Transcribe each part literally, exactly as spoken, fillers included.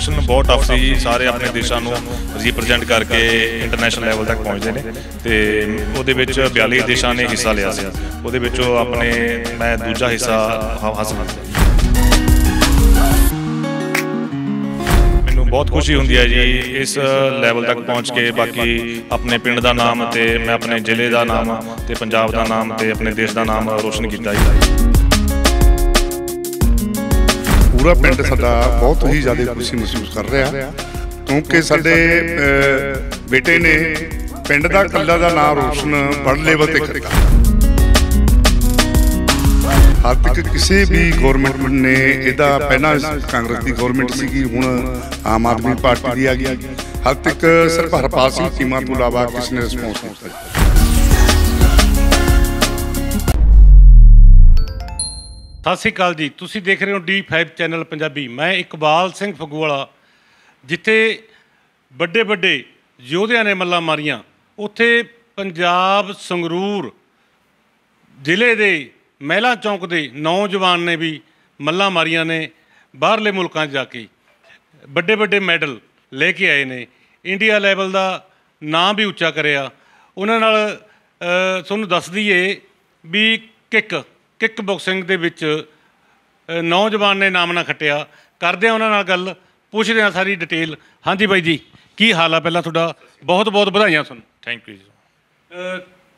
Competition बहुत tough सी जी। सारे अपने देशों को रिप्रजेंट करके इंटरनेशनल लैवल तक पहुँचते हैं तो वो बयालीस देशों ने हिस्सा लिया सी। वो अपने मैं दूजा हिस्सा हासिल किया। बहुत खुशी होंगी है जी इस लैवल तक पहुँच के। बाकी अपने पिंड का नाम तो मैं अपने जिले का नाम तो पंजाब का नाम तो अपने देश का नाम रोशन किया। पूरा पिंड साडा बहुत ही ज़्यादा खुशी महसूस कर रहा है क्योंकि साडे बेटे ने पिंड का कला का नाम रोशन वर्ल्ड लेवल पर किया। आज तक किसी भी गौरमेंट ने इहदा पहला कांग्रेस की गौरमेंट सी हुण आम आदमी पार्टी की आ गई। हद तक सिर्फ हरपाल सिंह चीमा तो इलावा किसी ने रिस्पॉन्स नहीं दिया। सत श्री अकाल जी, तुसी देख रहे हो डी फाइव चैनल पंजाबी। मैं इकबाल सिंह फगवाला। जिथे बड़े बड़े योद्धियां ने मल्ला मारियां उत्थे पंजाब संगरूर जिले दे महिला चौंक दे नौजवान ने भी मल्ला मारिया ने बाहरले मुल्कां जाके बड़े बड़े मैडल लेके आए ने। इंडिया लैवल का नाम भी उच्चा करिया। उन्हां नाल तुहानूं दस दईए भी किक किक बॉक्सिंग दे विच नौजवान ने नाम ना खटिया। करदे आ उन्हां नाल गल, पुछदे आ सारी डिटेल। हाँ जी बाई जी, की हाल है? पहला तुहाडा बहुत बहुत बधाइयां। तुहानूं थैंक यू जी।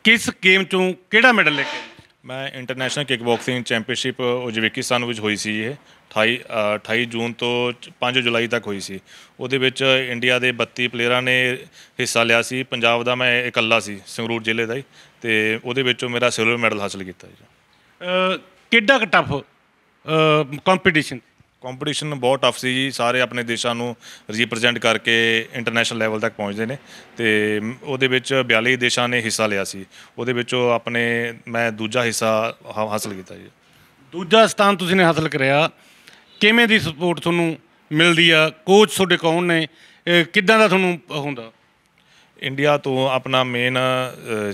किस गेम चों किहड़ा मैडल लेके आए? मैं इंटरनेशनल किकबॉक्सिंग चैंपीयनशिप उज़बेकिस्तान में हुई सी। ये अठाई अठाई जून तो पाँच जुलाई तक हुई सी। उहदे विच इंडिया के बत्ती प्लेयर ने हिस्सा लिया सी। पंजाब का मैं इकल्ला सी, संगरूर जिले का ही। तो उहदे विचों मेरा सिल्वर मैडल हासिल किया जी। कितना टफ कंपीटिशन? कंपीटिशन बहुत टफ सी जी। सारे अपने देशों को रिप्रजेंट करके इंटरनेशनल लैवल तक पहुँचते हैं तो वो बयालीस देशों ने हिस्सा लिया सी। वो अपने मैं दूजा हिस्सा हासिल किया जी। दूजा स्थान तुसी ने हासिल कराया। किवें दी सपोर्ट तुहानूं मिलदी आ? कोच तुहाडे कौन ने? किदां दा तुहानूं हुंदा? इंडिया तो अपना मेन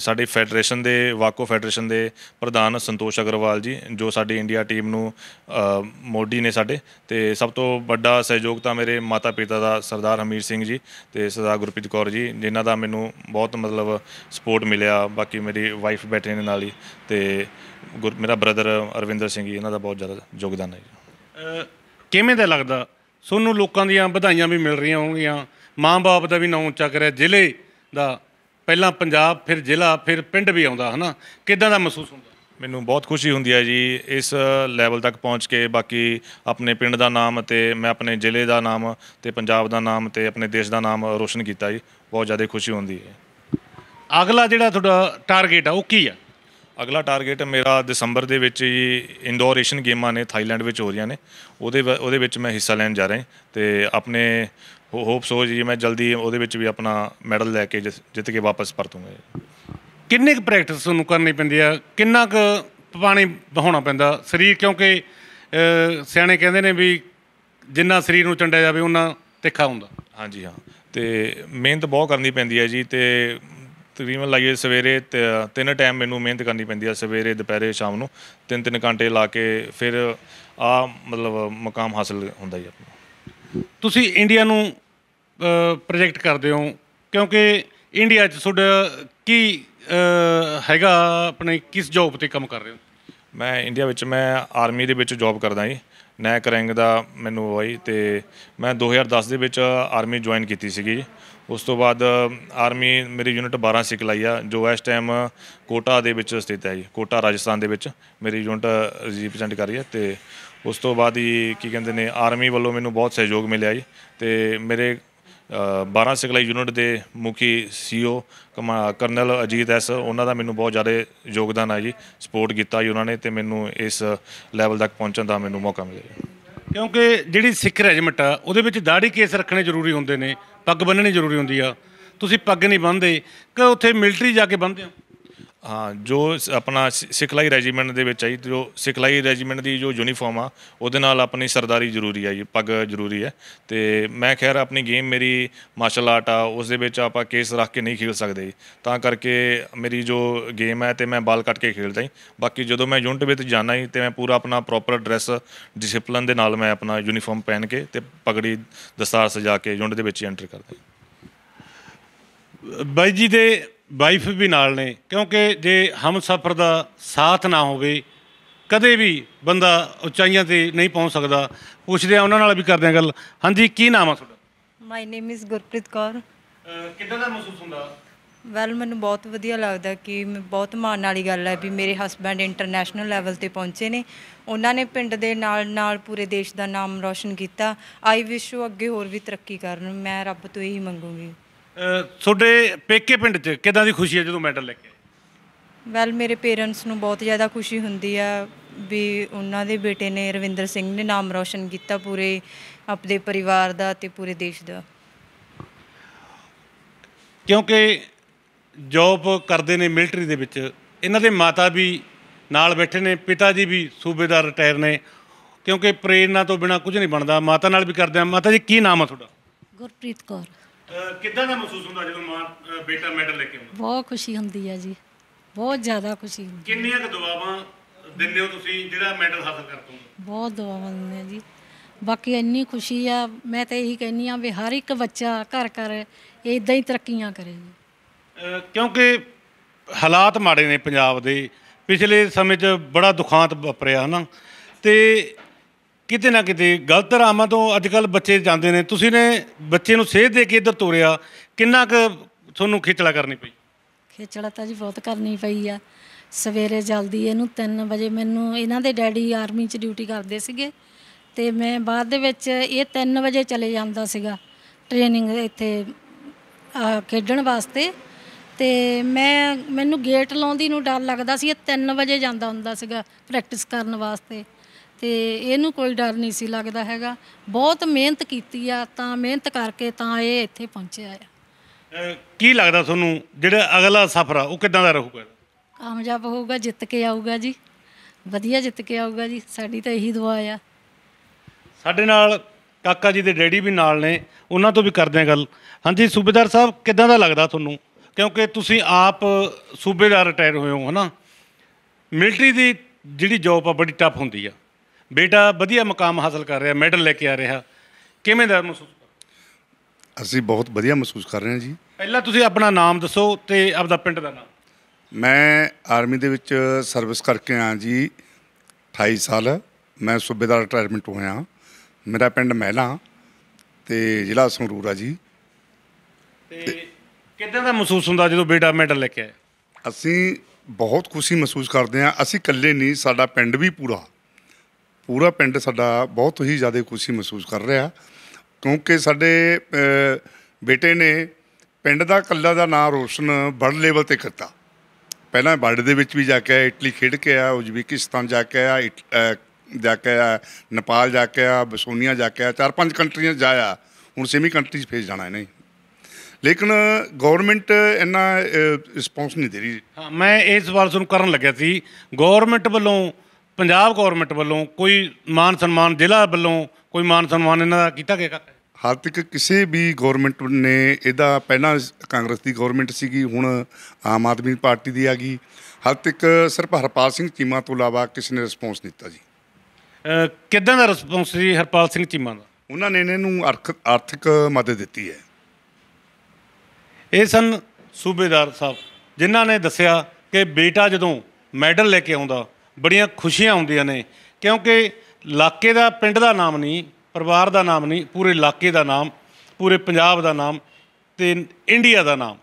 साड़ी फैडरेशन दे वाको फैडरेशन दे प्रधान संतोष अग्रवाल जी जो साड़ी इंडिया टीम नू मोडी ने साढ़े ते सब तो बड़ा सहयोग तो मेरे माता पिता का सरदार हमीर सिंह जी ते सरदार गुरप्रीत कौर जी जिन्हों का मैनू बहुत मतलब सपोर्ट मिलिया। बाकी मेरी वाइफ बैठे ने नाल ही ते गुर मेरा ब्रदर अरविंदर सिंह जी, इन्हों का बहुत ज़्यादा योगदान है जी। किवें दा लगदा सोनू लोगों दीयां बधाइयां भी मिल रही होंगियां? माँ बाप का भी नाम उच्चा करिया। जिले ਦਾ ਪਹਿਲਾਂ ਪੰਜਾਬ ਫਿਰ ਜ਼ਿਲ੍ਹਾ ਫਿਰ ਪਿੰਡ ਵੀ ਆਉਂਦਾ ਹੈ ਨਾ, ਕਿੱਦਾਂ ਦਾ ਮਹਿਸੂਸ ਹੁੰਦਾ? ਮੈਨੂੰ ਬਹੁਤ ਖੁਸ਼ੀ ਹੁੰਦੀ ਹੈ ਜੀ ਇਸ ਲੈਵਲ ਤੱਕ ਪਹੁੰਚ ਕੇ। ਬਾਕੀ ਆਪਣੇ ਪਿੰਡ ਦਾ ਨਾਮ ਅਤੇ ਮੈਂ ਆਪਣੇ ਜ਼ਿਲ੍ਹੇ ਦਾ ਨਾਮ ਅਤੇ ਪੰਜਾਬ ਦਾ ਨਾਮ ਅਤੇ ਆਪਣੇ ਦੇਸ਼ ਦਾ ਨਾਮ ਰੋਸ਼ਨ ਕੀਤਾ ਜੀ। ਬਹੁਤ ਜ਼ਿਆਦਾ ਖੁਸ਼ੀ ਹੁੰਦੀ ਹੈ। ਅਗਲਾ ਜਿਹੜਾ ਤੁਹਾਡਾ ਟਾਰਗੇਟ ਆ ਉਹ ਕੀ ਆ? अगला टारगेट मेरा दिसंबर के इंडोर एशियन गेमां ने थाईलैंड में हो रही ने। वो मैं हिस्सा लैन जा रहा तो अपने होप्स हो जी मैं जल्दी वो भी अपना मैडल लैके जित के वापस परतूँगा। किन्नी क प्रैक्टिस करनी पैंदी है? किन्ना क पानी बहाना पैंदा शरीर? क्योंकि सियाणे कहते हैं भी जिन्ना शरीर में चंडिया जाए उन्ना तिखा होंदा। हाँ जी हाँ, तो मेहनत बहुत करनी पैंदी है जी। तो तकरीबन लाइए सवेरे तीन टाइम मैनू मेहनत करनी पैंदी है, सवेरे दोपहरे शाम नू तीन तीन घंटे ला के फिर आ मतलब मुकाम हासिल होंदा जी अपना। तुसी इंडिया नू प्रोजेक्ट करदे हो क्योंकि इंडिया च तुहाडा की हैगा अपने किस जॉब ते काम कर रहे हो? मैं इंडिया विच मैं आर्मी दे विच जॉब करदा जी। नैक रैंक का मैनू आई तो मैं दो हज़ार दस के आर्मी ज्वाइन की सी। उस तो बाद आर्मी मेरी यूनिट बारह सिखलाई है जो इस टाइम कोटा के स्थित है जी। कोटा राजस्थान के मेरी यूनिट रिप्रजेंट कर रही है। तो उस तो बाद की कहते हैं आर्मी वालों मैनू बहुत सहयोग मिले जी। तो मेरे बारह सिखलाई यूनिट के मुखी सी ओ कमा करनल अजीत एस उन्होंने मैनू बहुत ज़्यादा योगदान है जी। सपोर्ट किया जी उन्होंने तो मैनू इस लैवल तक पहुँचने का मैनू मौका मिले। क्योंकि जी सिख रेजिमेंट आ उहदे विच दाढ़ी केस रखने जरूरी होंदे ने, पग बन्ननी जरूरी होंदी आ। तुसीं पग नहीं बन्नदे कि उत्थे मिलटरी जाके बन्नदे हो? हाँ जो अपना सिखलाई रेजीमेंट दे विच आई जो सिखलाई रेजीमेंट की जो यूनीफॉर्म आ उहदे नाल अपनी सरदारी जरूरी है, पग जरूरी है। तो मैं खैर अपनी गेम मेरी मार्शल आर्ट आ उस दे विच आपां केस रख के नहीं खेल सकते जी, तां करके मेरी जो गेम है तो मैं बाल कट के खेलता जी। बाकी जो मैं यूनिट विच जाना जी तो मैं पूरा अपना प्रॉपर ड्रैस डिसिपलिन दे नाल मैं अपना यूनीफॉर्म पहन के ते पगड़ी दस्तार सजा के यूनिट दे विच एंटर करता। बाई जी दे वाइफ भी नाल ने, क्योंकि जे हम सफ़र का साथ ना होवे कदे भी बंदा उचाइयां ते नहीं पहुँच सकता। पूछते हैं उन्होंने भी करते हैं गल। हाँ जी, की नाम है तुहाडा? My name is Gurpreet Kaur. किद्दां दा महसूस हुंदा? वैल मैनूं बहुत वधिया लगदा कि बहुत माण वाली गल है भी मेरे हसबैंड इंटरनेशनल लैवल ते पहुँचे ने। उन्होंने पिंड दे नाल नाल पूरे देश का नाम रोशन किया। आई विश ओह अगे होर भी तरक्की करन, मैं रब तो यही मंगूंगी। ਤੁਹਾਡੇ पेके पिंड च ਕਿਦਾਂ ਦੀ खुशी है जो मैडल लेके? वैल मेरे पेरेंट्स ਨੂੰ बहुत ज़्यादा खुशी ਹੁੰਦੀ ਆ भी ਉਹਨਾਂ ਦੇ बेटे ने ਰਵਿੰਦਰ ਸਿੰਘ ने नाम रोशन किया पूरे अपने परिवार ਦਾ ਤੇ पूरे देश ਦਾ। क्योंकि जॉब करते ने मिलटरी ਦੇ ਵਿੱਚ, ਇਹਨਾਂ ਦੇ माता भी ਨਾਲ बैठे ने, पिता जी भी सूबेदार रिटायर ने। क्योंकि प्रेरणा तो बिना कुछ नहीं बनता। माता ਨਾਲ भी करते हैं। माता जी की नाम है ਤੁਹਾਡਾ? गुरप्रीत कौर। ਕਿੱਦਾਂ ਦਾ ਮਹਿਸੂਸ ਹੁੰਦਾ ਜਦੋਂ ਮਾਂ ਬੇਟਾ ਮੈਡਲ ਲੈ ਕੇ ਆਉਂਦਾ? ਬਹੁਤ ਖੁਸ਼ੀ ਹੁੰਦੀ ਹੈ ਜੀ, ਬਹੁਤ ਜ਼ਿਆਦਾ ਖੁਸ਼ੀ ਹੁੰਦੀ। ਕਿੰਨੀਆਂ ਕੁ ਦੁਆਵਾਂ ਦਿੰਦੇ ਹੋ ਤੁਸੀਂ ਜਿਹੜਾ ਮੈਡਲ ਹਾਸਲ ਕਰਦੇ ਹੋ? ਬਹੁਤ ਦੁਆਵਾਂ ਦਿੰਦੇ ਆ ਜੀ। ਬਾਕੀ ਇੰਨੀ ਖੁਸ਼ੀ ਆ, ਮੈਂ ਤਾਂ ਇਹੀ ਕਹਿੰਦੀ ਆ ਵੀ ਹਰ ਇੱਕ ਬੱਚਾ ਘਰ ਘਰ ਇੱਦਾਂ ਹੀ ਤਰੱਕੀਆਂ ਕਰੇ ਜੀ। ਕਿਉਂਕਿ ਹਾਲਾਤ ਮਾੜੇ ਨੇ ਪੰਜਾਬ ਦੇ, ਪਿਛਲੇ ਸਮੇਂ 'ਚ ਬੜਾ ਦੁਖਾਂਤ ਵਾਪਰਿਆ ਹੈ ਨਾ, ਅਤੇ ਕਿਤੇ ਨਾ ਕਿਤੇ ਗਲਤ ਰਾਹਾਂ ਤੋਂ ਅੱਜ ਕੱਲ੍ਹ ਬੱਚੇ ਜਾਂਦੇ ਨੇ। ਤੁਸੀਂ ਨੇ ਬੱਚੇ ਨੂੰ ਸੇਧ ਦੇ ਕੇ ਇੱਧਰ ਤੋਰਿਆ, ਕਿੰਨਾ ਕੁ ਤੁਹਾਨੂੰ ਖੇਚਲਾ ਕਰਨੀ ਪਈ? ਖੇਚਲਾ ਤਾਂ ਜੀ ਬਹੁਤ ਕਰਨੀ ਪਈ ਆ। ਸਵੇਰੇ ਜਲਦੀ ਇਹਨੂੰ ਤਿੰਨ ਵਜੇ ਮੈਨੂੰ ਇਹਨਾਂ ਦੇ ਡੈਡੀ ਆਰਮੀ 'ਚ ਡਿਊਟੀ ਕਰਦੇ ਸੀਗੇ ਅਤੇ ਮੈਂ ਬਾਅਦ ਦੇ ਵਿੱਚ ਇਹ ਤਿੰਨ ਵਜੇ ਚਲੇ ਜਾਂਦਾ ਸੀਗਾ ਟ੍ਰੇਨਿੰਗ ਇੱਥੇ ਖੇਡਣ ਵਾਸਤੇ। ਅਤੇ ਮੈਂ ਮੈਨੂੰ ਗੇਟ ਲਾਉਂਦੀ ਨੂੰ ਡਰ ਲੱਗਦਾ ਸੀ। ਇਹ ਤਿੰਨ ਵਜੇ ਜਾਂਦਾ ਹੁੰਦਾ ਸੀਗਾ ਪ੍ਰੈਕਟਿਸ ਕਰਨ ਵਾਸਤੇ ਅਤੇ ਇਹਨੂੰ ਕੋਈ ਡਰ ਨਹੀਂ ਸੀ ਲੱਗਦਾ ਹੈਗਾ। ਬਹੁਤ ਮਿਹਨਤ ਕੀਤੀ ਆ, ਤਾਂ ਮਿਹਨਤ ਕਰਕੇ ਤਾਂ ਇਹ ਇੱਥੇ ਪਹੁੰਚਿਆ ਆ। ਕੀ ਲੱਗਦਾ ਤੁਹਾਨੂੰ ਜਿਹੜਾ ਅਗਲਾ ਸਫ਼ਰ ਆ ਉਹ ਕਿੱਦਾਂ ਦਾ ਰਹੂਗਾ? ਕਾਮਯਾਬ ਹੋਊਗਾ, ਜਿੱਤ ਕੇ ਆਊਗਾ ਜੀ, ਵਧੀਆ ਜਿੱਤ ਕੇ ਆਊਗਾ ਜੀ। ਸਾਡੀ ਤਾਂ ਇਹੀ ਦੁਆ ਆ। ਸਾਡੇ ਨਾਲ ਕਾਕਾ ਜੀ ਦੇ ਡੈਡੀ ਵੀ ਨਾਲ ਨੇ, ਉਹਨਾਂ ਤੋਂ ਵੀ ਕਰਦੇ ਹਾਂ ਗੱਲ। ਹਾਂਜੀ ਸੂਬੇਦਾਰ ਸਾਹਿਬ, ਕਿੱਦਾਂ ਦਾ ਲੱਗਦਾ ਤੁਹਾਨੂੰ? ਕਿਉਂਕਿ ਤੁਸੀਂ ਆਪ ਸੂਬੇਦਾਰ ਰਿਟਾਇਰ ਹੋਏ ਹੋ ਹੈ ਨਾ। ਮਿਲਟਰੀ ਦੀ ਜਿਹੜੀ ਜੋਬ ਆ ਬੜੀ ਟਫ ਹੁੰਦੀ ਆ। बेटा वधिया मुकाम हासिल कर रहा, मैडल लेके आ रहा, किवें दा महसूस? असीं बहुत वधिया महसूस कर रहे हैं जी। पहला तुसीं अपना नाम दसो ते आपदा पिंड दा नाम। मैं आर्मी दे विच सर्विस करके आया जी, अठाई साल मैं सूबेदार रिटायरमेंट होया। मेरा पिंड महिला ते जिला संगरूर आ जी। किद्दां दा महसूस हुंदा जदों बेटा मैडल लेके आया? असीं बहुत खुशी महसूस करते हैं। असीं कल्ले नहीं, साडा पिंड भी पूरा पूरा पिंड साडा बहुत ही ज़्यादा खुशी महसूस कर रहा, क्योंकि साडे बेटे ने पिंड दा कल्ला दा नाम रोशन वर्ल्ड लेवल ते करता। पहला वर्ल्ड दे विच भी जाके आया, इटली खेड के आया, उजबेकिस्तान जाके आया, जाके आया नेपाल जाके आया, बोस्निया जाके आया, चार पांच कंट्रियां जाया। हुण सेमी कंट्रीज फेज जाना इन्हें, लेकिन गौरमेंट इन्ना रिस्पोंस नहीं दे रही। हाँ, मैं इस सवाल तुहानूं करन लग्या सी। गौरमेंट वालों पंजाब गौरमेंट वालों कोई मान सम्मान, जिला वालों कोई मान सम्मान इन्हां दा कीता गया? हाल तक किसी भी गौरमेंट ने इहदा, पहला कांग्रेस की गौरमेंट सीगी, हुण आम आदमी पार्टी की आ गई। हाल तक सिर्फ हरपाल सिंह चीमा तो इलावा किसी ने रिस्पोंस नहीं दिता जी। किदां दा रिस्पोंस जी हरपाल सिंह चीमा दा? उन्होंने इन्हू अर्थ आर्थिक मदद दी है। ये सन सूबेदार साहब जिन्हों ने दसिया कि बेटा जदों मैडल लेके आउंदा बड़िया खुशियां होंदियां ने, क्योंकि इलाके का पिंड का नाम नहीं, परिवार का नाम नहीं, पूरे इलाके का नाम, पूरे पंजाब का नाम ते इंडिया का नाम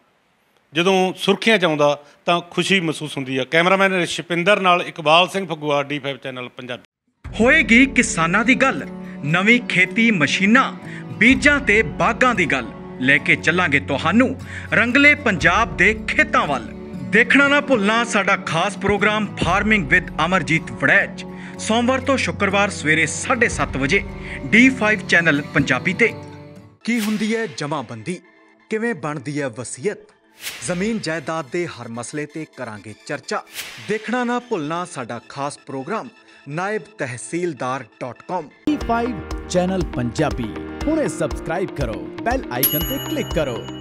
जदों सुर्खियां च आउंदा तां खुशी महसूस हुंदी है। कैमरामैन शिपिंदर नाल Iqbal Singh Phagua, D five channel Punjabi. होएगी किसानां दी गल, नवी खेती मशीनां, बीजां ते बागां दी गल लेके चलांगे तुहानू रंगले पंजाब दे खेतां वल। देखना ना भुलना साडा खास programme farming with Amarjeet Waraich, सोमवार तो शुक्रवार सवेरे साढ़े सत्त बजे डी फाइव चैनल पंजाबी ते। की हुंदी है जमाबंदी, किवें बनदी है वसीयत, ਜ਼ਮੀਨ ਜਾਇਦਾਦ ਦੇ ਹਰ ਮਸਲੇ ਤੇ ਕਰਾਂਗੇ ਚਰਚਾ। ਦੇਖਣਾ ਨਾ ਭੁੱਲਣਾ ਸਾਡਾ ਖਾਸ ਪ੍ਰੋਗਰਾਮ ਨਾਇਬ ਤਹਿਸੀਲਦਾਰ .com। D five channel Punjabi हुणे सब्सक्राइब करो, बेल आइकन पे क्लिक करो।